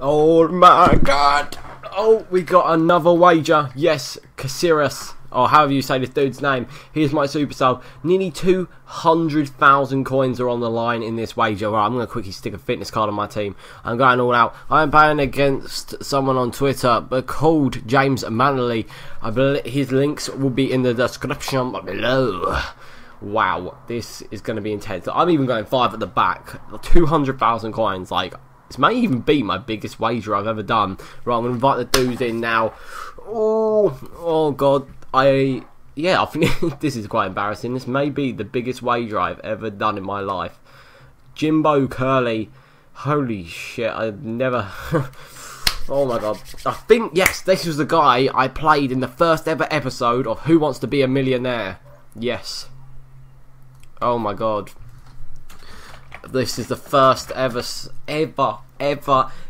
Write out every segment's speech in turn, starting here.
Oh my god! Oh, we got another wager. Yes, Casiraghi, or however you say this dude's name. Here's my super sub. Nearly 200,000 coins are on the line in this wager. Right, I'm going to quickly stick a fitness card on my team. I'm going all out. I'm playing against someone on Twitter called James Manley. I believe his links will be in the description below. Wow, this is going to be intense. I'm even going 5 at the back. 200,000 coins, like... This may even be my biggest wager I've ever done. Right, I'm going to invite the dudes in now. Oh, oh God. Yeah, I think this is quite embarrassing. This may be the biggest wager I've ever done in my life. Jimbo Curly. Holy shit, I've never... Oh my god. I think, yes, this was the guy I played in the first ever episode of Who Wants to Be a Millionaire. Yes. Oh my god. This is the first ever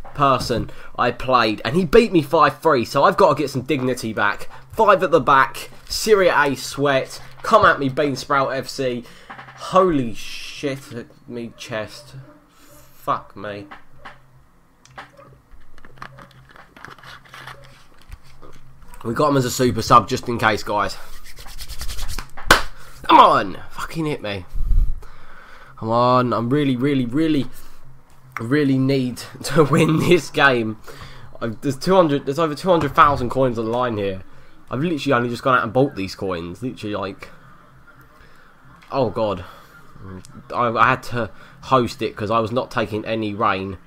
person I played, and he beat me 5-3, so I've got to get some dignity back. 5 at the back, Serie A sweat, come at me Bean Sprout FC, holy shit at me chest, fuck me. We got him as a super sub just in case, guys. Come on, fucking hit me. Come on, I really need to win this game. There's over 200,000 coins on the line here. I've literally only just gone out and bought these coins. Literally, like, oh god, I had to host it because I was not taking any rain.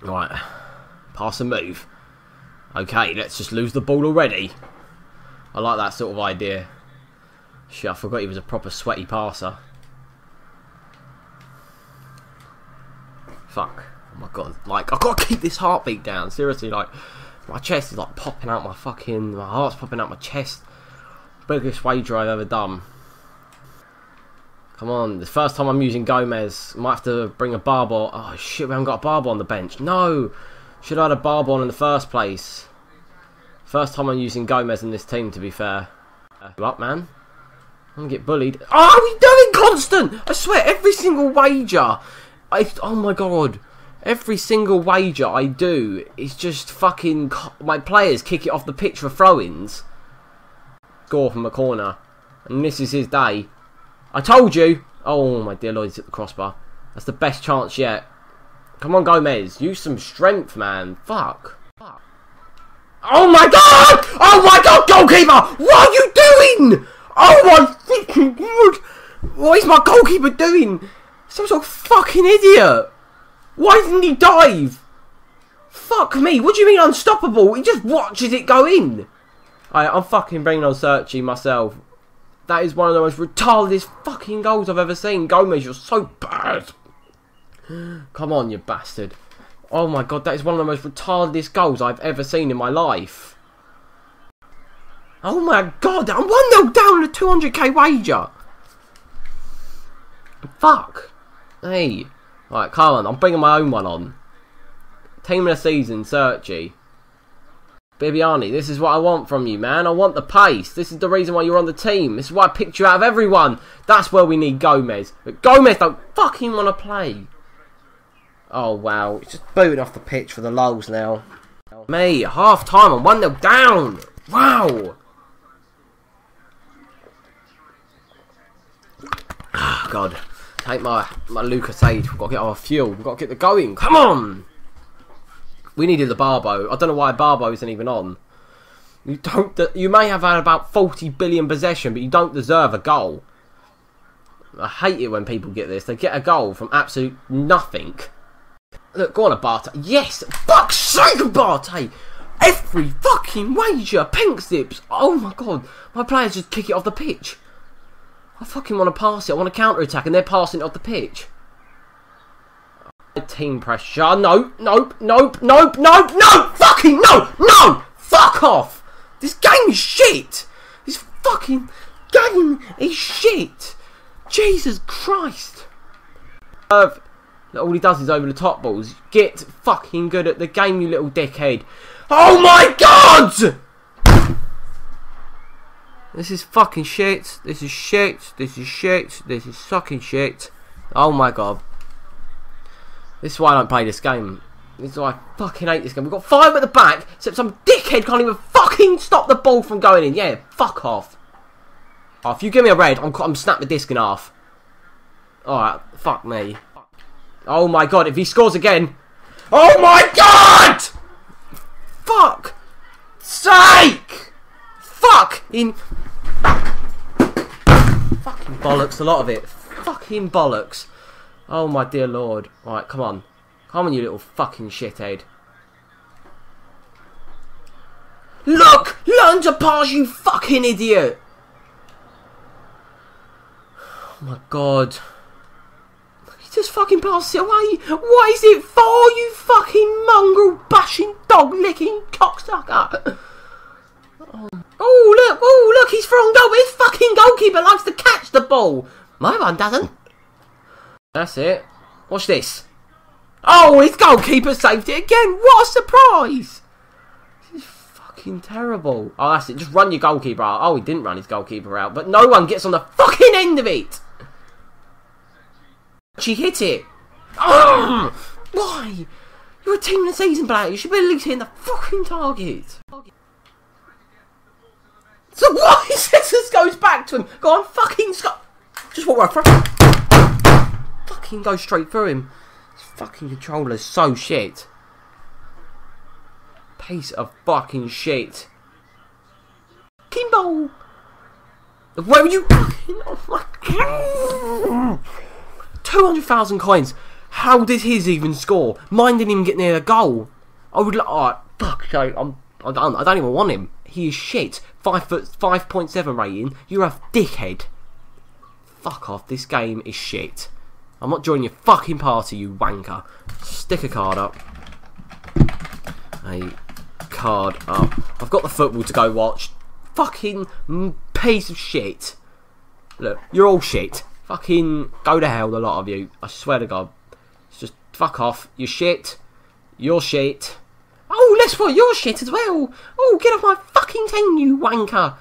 Right, pass and move. Okay, let's just lose the ball already. I like that sort of idea. Shit, I forgot he was a proper sweaty passer. Fuck. Oh my god. Like, I've got to keep this heartbeat down. Seriously, like, my chest is like popping out my fucking... My heart's popping out my chest. Biggest wager I've ever done. Come on. The first time I'm using Gomez. Might have to bring a barb on. Oh shit, we haven't got a barb on the bench. No! Should I have had a barb on in the first place? First time I'm using Gomez in this team, to be fair. You up, man? I'm gonna get bullied. Oh, are we doing constant? I swear, every single wager... oh my god, every single wager I do is just fucking... My players kick it off the pitch for throw-ins. Gore from the corner. And this is his day. I told you! Oh my dear lord, he's at the crossbar. That's the best chance yet. Come on Gomez, use some strength, man. Fuck. Fuck. Oh my god! Oh my god, goalkeeper! What are you doing? Oh my fucking god! What is my goalkeeper doing? Some sort of fucking idiot! Why didn't he dive? Fuck me, what do you mean unstoppable? He just watches it go in! Alright, I'm fucking bringing on Cerci myself. That is one of the most retarded fucking goals I've ever seen. Gomez, you're so bad! Come on, you bastard. Oh my god, that is one of the most retarded goals I've ever seen in my life. Oh my god, I'm 1-0 down on a 200k wager! Fuck! Hey, right, come on. I'm bringing my own one on. Team of the season, Cerci. Bibbiani, this is what I want from you, man. I want the pace. This is the reason why you're on the team. This is why I picked you out of everyone. That's where we need Gomez. But Gomez don't fucking want to play. Oh wow, he's just booted off the pitch for the lulz now. Me, half time. I'm 1-0 down. Wow. Ah, god. Take my Lucas Age. We've got to get our fuel. We've got to get it going. Come on! We needed the Barbo. I don't know why Barbo isn't even on. You don't. You may have had about 40 billion possession, but you don't deserve a goal. I hate it when people get this. They get a goal from absolute nothing. Look, go on, Abate. Yes! Fuck's sake, Abate! Every fucking wager. Pink slips. Oh my god. My players just kick it off the pitch. I fucking want to pass it. I want to counter-attack, and they're passing it off the pitch. Team pressure. Nope, nope, nope, nope, nope, no! Fucking no! No! Fuck off! This game is shit! This fucking game is shit! Jesus Christ! All he does is over the top balls. Get fucking good at the game, you little dickhead. Oh my god! This is fucking shit, this is shit, this is shit, this is sucking shit. Oh my god. This is why I don't play this game. This is why I fucking hate this game. We've got five at the back, except some dickhead can't even fucking stop the ball from going in. Yeah, fuck off. Oh, if you give me a red, I'm snapping the disc in half. Alright, fuck me. Oh my god, if he scores again. Oh my god! Fuck! Sake! Fuck! In. Fucking bollocks, a lot of it. Fucking bollocks. Oh my dear lord. Alright, come on. Come on, you little fucking shithead. Look! Learn to pass, you fucking idiot! Oh my god. He just fucking passed it away! What is it for, you fucking mongrel, bashing, dog-licking cocksucker? Oh, look, he's thrown goal! His fucking goalkeeper likes to catch the ball! My one doesn't. That's it. Watch this. Oh, his goalkeeper saved it again. What a surprise. This is fucking terrible. Oh, that's it. Just run your goalkeeper out. Oh, he didn't run his goalkeeper out. But no one gets on the fucking end of it. She hit it. Oh, why? You're a team of the season player. You should be at least hitting the fucking target. So why he says this goes back to him? Go on, fucking Scott. Just walk right through. Fucking go straight through him. Fucking controller's so shit. Piece of fucking shit. Kimbo! Where were you fucking? Oh my god! 200,000 coins. How did his even score? Mine didn't even get near a goal. I would like. Oh, fuck, I'm done. I don't even want him. He is shit. 5.7 rating. You're a dickhead. Fuck off. This game is shit. I'm not joining your fucking party, you wanker. Stick a card up. A card up. I've got the football to go watch. Fucking piece of shit. Look, you're all shit. Fucking go to hell, a lot of you. I swear to God. It's just fuck off. You're shit. You're shit. Oh, let's play your shit as well. Oh, get off my fucking team, you wanker.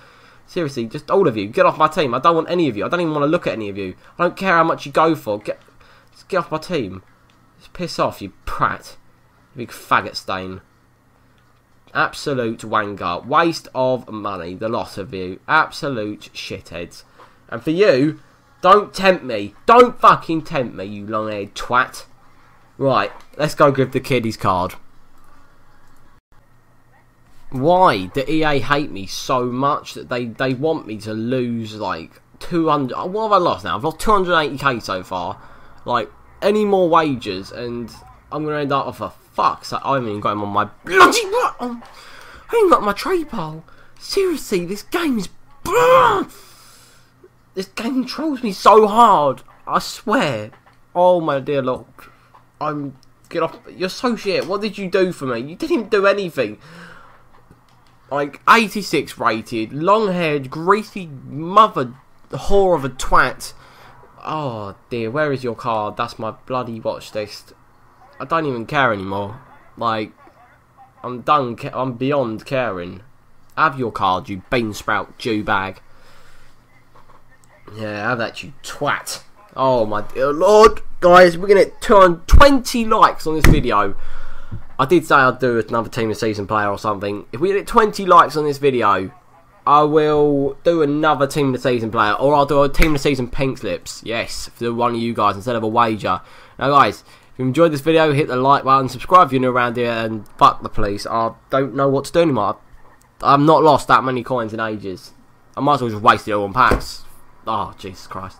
Seriously, just all of you. Get off my team. I don't want any of you. I don't even want to look at any of you. I don't care how much you go for. Just get off my team. Just piss off, you prat. You big faggot stain. Absolute wanker. Waste of money. The lot of you. Absolute shitheads. And for you, don't tempt me. Don't fucking tempt me, you long-haired twat. Right, let's go give the kid his card. Why do EA hate me so much that they want me to lose like 200... What have I lost now? I've lost 280k so far. Like, any more wagers and I'm going to end up off a fuck. So I haven't even got him on my... bloody... I haven't got my trade pole. Seriously, this game is... This game trolls me so hard. I swear. Oh my dear lord. I'm... Get off... You're so shit. What did you do for me? You didn't do anything. Like, 86 rated, long-haired, greasy mother whore of a twat. Oh, dear, where is your card? That's my bloody watch list. I don't even care anymore. Like, I'm done, I'm beyond caring. Have your card, you bean sprout Jew bag. Yeah, have that, you twat. Oh, my dear lord. Guys, we're going to turn 20 likes on this video. I did say I'd do another team of season player or something. If we get 20 likes on this video, I will do another team of season player, or I'll do a team of season pink slips. Yes, for one of you guys instead of a wager. Now, guys, if you enjoyed this video, hit the like button, subscribe if you're new around here, and fuck the police. I don't know what to do anymore. I've not lost that many coins in ages. I might as well just waste it all on packs. Oh, Jesus Christ.